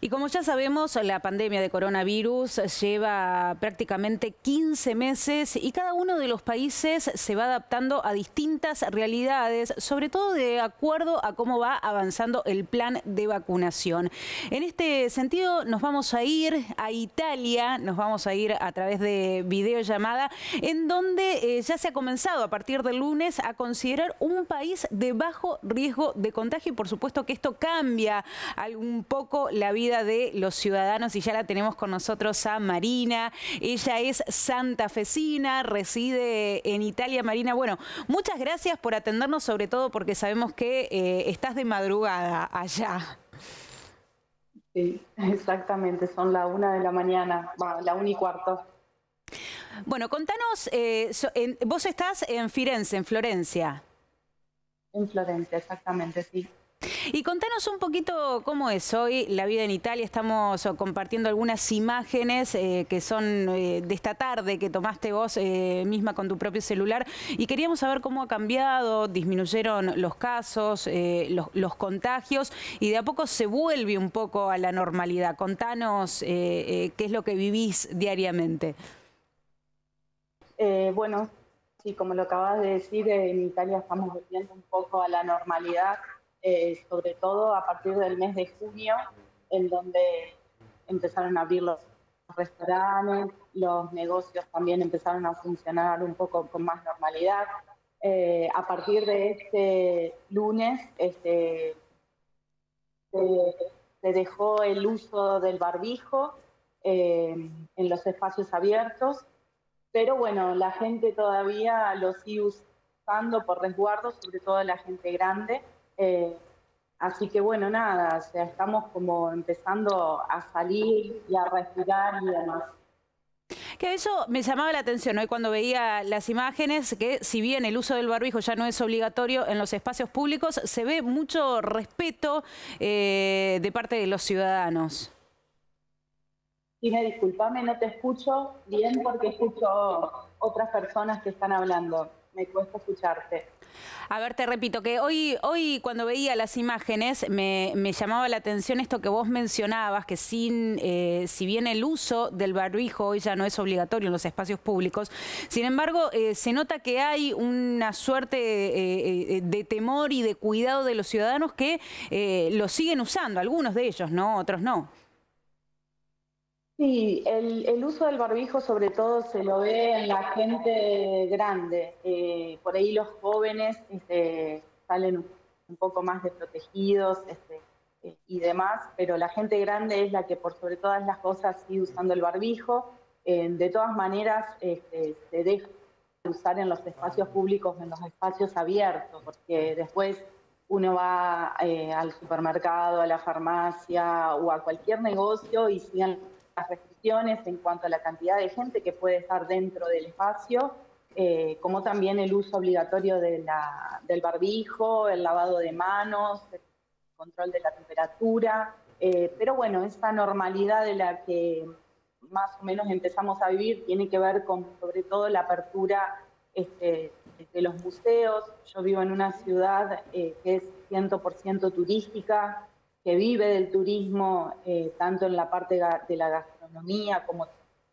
Y como ya sabemos, la pandemia de coronavirus lleva prácticamente 15 meses y cada uno de los países se va adaptando a distintas realidades, sobre todo de acuerdo a cómo va avanzando el plan de vacunación. En este sentido, nos vamos a ir a Italia, nos vamos a ir a través de videollamada, en donde ya se ha comenzado a partir del lunes a considerar un país de bajo riesgo de contagio y por supuesto que esto cambia un poco la vida de los ciudadanos y ya la tenemos con nosotros a Marina. Ella es santafesina, reside en Italia. Marina, bueno, muchas gracias por atendernos, sobre todo porque sabemos que estás de madrugada allá. Sí, exactamente, son la 1 de la mañana, bueno, la 1:15. Bueno, contanos, vos estás en Firenze, en Florencia. En Florencia, exactamente, sí. Y contanos un poquito cómo es hoy la vida en Italia. Estamos compartiendo algunas imágenes que son de esta tarde que tomaste vos misma con tu propio celular y queríamos saber cómo ha cambiado, disminuyeron los casos, los contagios y de a poco se vuelve un poco a la normalidad. Contanos qué es lo que vivís diariamente. Bueno, sí, como lo acabas de decir, en Italia estamos volviendo un poco a la normalidad. Sobre todo a partir del mes de junio, en donde empezaron a abrir los restaurantes, los negocios también empezaron a funcionar un poco con más normalidad. A partir de este lunes se dejó el uso del barbijo en los espacios abiertos, pero bueno, la gente todavía lo sigue usando por resguardo, sobre todo la gente grande. Así que bueno, nada, o sea, estamos como empezando a salir y a respirar y demás. Que eso me llamaba la atención hoy cuando veía las imágenes, que si bien el uso del barbijo ya no es obligatorio en los espacios públicos, se ve mucho respeto de parte de los ciudadanos. Dime, disculpame, no te escucho bien porque escucho otras personas que están hablando. Me cuesta escucharte. A ver, te repito que hoy cuando veía las imágenes me llamaba la atención esto que vos mencionabas, que si bien el uso del barbijo hoy ya no es obligatorio en los espacios públicos, sin embargo se nota que hay una suerte de temor y de cuidado de los ciudadanos que lo siguen usando, algunos de ellos, ¿no? Otros no. Sí, el uso del barbijo sobre todo se lo ve en la gente grande. Por ahí los jóvenes salen un poco más desprotegidos y demás, pero la gente grande es la que por sobre todas las cosas sigue usando el barbijo. De todas maneras, se deja de usar en los espacios públicos, en los espacios abiertos, porque después uno va al supermercado, a la farmacia o a cualquier negocio y siguen las restricciones en cuanto a la cantidad de gente que puede estar dentro del espacio, como también el uso obligatorio de del barbijo, el lavado de manos, el control de la temperatura, pero bueno, esa normalidad de la que más o menos empezamos a vivir tiene que ver con sobre todo la apertura de los museos. Yo vivo en una ciudad que es 100% turística, que vive del turismo, tanto en la parte de la gastronomía como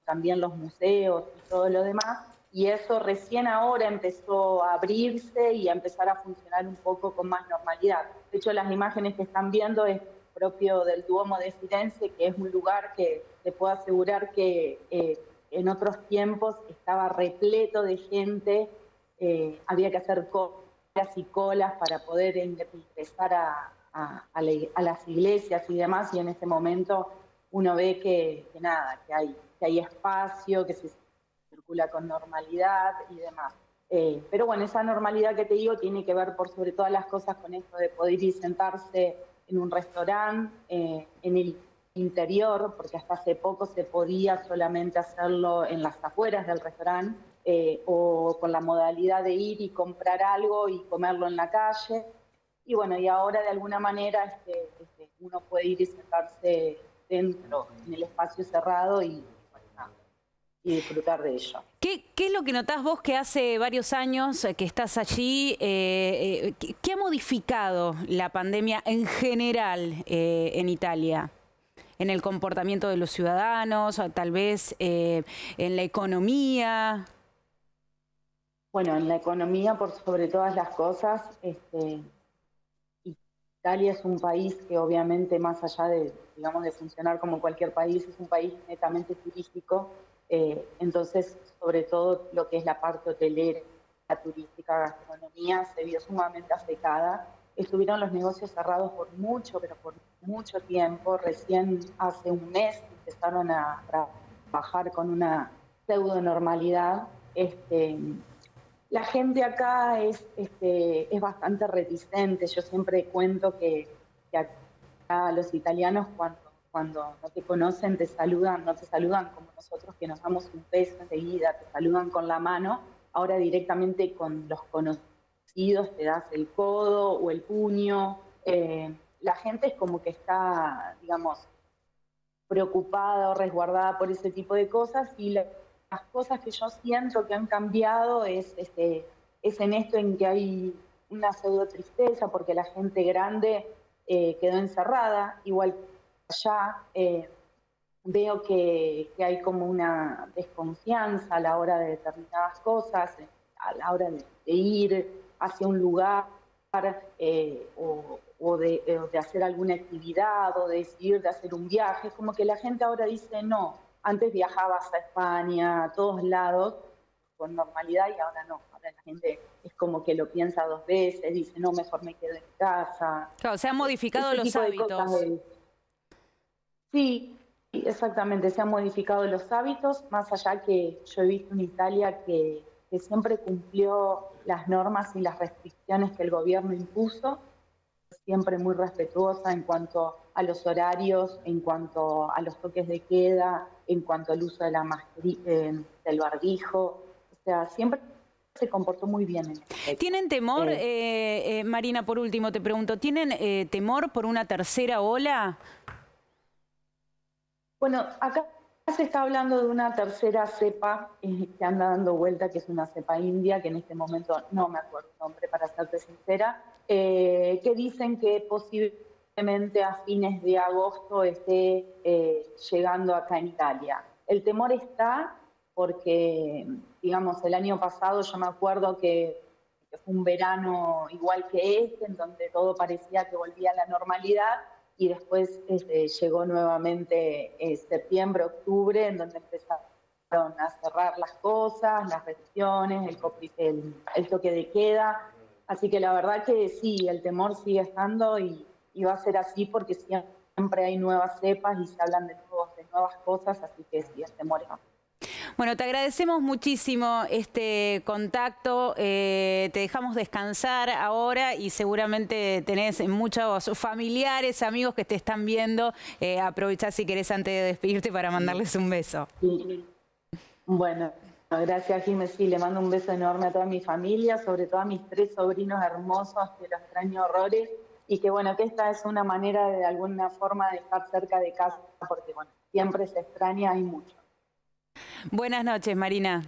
también los museos y todo lo demás, y eso recién ahora empezó a abrirse y a empezar a funcionar un poco con más normalidad. De hecho, las imágenes que están viendo es propio del Duomo de Firenze, que es un lugar que te puedo asegurar que en otros tiempos estaba repleto de gente, había que hacer colas y colas para poder empezar a las iglesias y demás, y en este momento uno ve que nada, que hay espacio, que se circula con normalidad y demás. Pero bueno, esa normalidad que te digo tiene que ver por sobre todas las cosas con esto de poder ir sentarse en un restaurante, en el interior, porque hasta hace poco se podía solamente hacerlo en las afueras del restaurante, o con la modalidad de ir y comprar algo y comerlo en la calle. Y bueno, y ahora de alguna manera uno puede ir y sentarse dentro, en el espacio cerrado y disfrutar de ello. ¿Qué es lo que notás vos que hace varios años que estás allí? ¿Qué ha modificado la pandemia en general en Italia? en el comportamiento de los ciudadanos, o tal vez en la economía? Bueno, en la economía, por sobre todas las cosas, Italia es un país que obviamente, más allá de, digamos, de funcionar como cualquier país, es un país netamente turístico. Entonces, sobre todo lo que es la parte hotelera, la turística, gastronomía, se vio sumamente afectada. Estuvieron los negocios cerrados por mucho, pero por mucho tiempo. Recién hace un mes empezaron a trabajar con una pseudo normalidad. La gente acá es bastante reticente. Yo siempre cuento que acá los italianos, cuando no te conocen, te saludan, no te saludan como nosotros que nos damos un beso enseguida, te saludan con la mano. Ahora directamente con los conocidos te das el codo o el puño. La gente es como que está, digamos, preocupada o resguardada por ese tipo de cosas, y las cosas que yo siento que han cambiado es en esto, en que hay una pseudo tristeza porque la gente grande quedó encerrada, igual que allá. Veo que hay como una desconfianza a la hora de determinadas cosas, a la hora de ir hacia un lugar o de hacer alguna actividad, o de decidir de hacer un viaje. Es como que la gente ahora dice no. Antes viajabas a España, a todos lados, con normalidad, y ahora no. Ahora la gente es como que lo piensa dos veces, dice no, mejor me quedo en casa. Claro, se han modificado los hábitos. Sí. Exactamente, se han modificado los hábitos, más allá que yo he visto en Italia que siempre cumplió las normas y las restricciones que el gobierno impuso, siempre muy respetuosa en cuanto a los horarios, en cuanto a los toques de queda, en cuanto al uso de la mascarilla, del barbijo, o sea, siempre se comportó muy bien. ¿Tienen temor, Marina, por último te pregunto, ¿tienen temor por una tercera ola? Bueno, acá se está hablando de una tercera cepa que anda dando vuelta, que es una cepa india, que en este momento no me acuerdo el nombre, para serte sincera, que dicen que posiblemente a fines de agosto esté llegando acá en Italia. El temor está porque, digamos, el año pasado yo me acuerdo que fue un verano igual que este, en donde todo parecía que volvía a la normalidad, y después llegó nuevamente septiembre, octubre, en donde empezaron a cerrar las cosas, las restricciones, el toque de queda. Así que la verdad que sí, el temor sigue estando y va a ser así, porque siempre hay nuevas cepas y se hablan de nuevas cosas, así que sí, el temor está. Bueno, te agradecemos muchísimo este contacto, te dejamos descansar ahora y seguramente tenés muchos familiares, amigos que te están viendo. Aprovechá si querés antes de despedirte para mandarles un beso. Sí. Bueno, gracias Jimé, sí, le mando un beso enorme a toda mi familia, sobre todo a mis 3 sobrinos hermosos que los extraño horrores, y que bueno, que esta es una manera de alguna forma de estar cerca de casa, porque bueno, siempre se extraña y mucho. Buenas noches, Marina.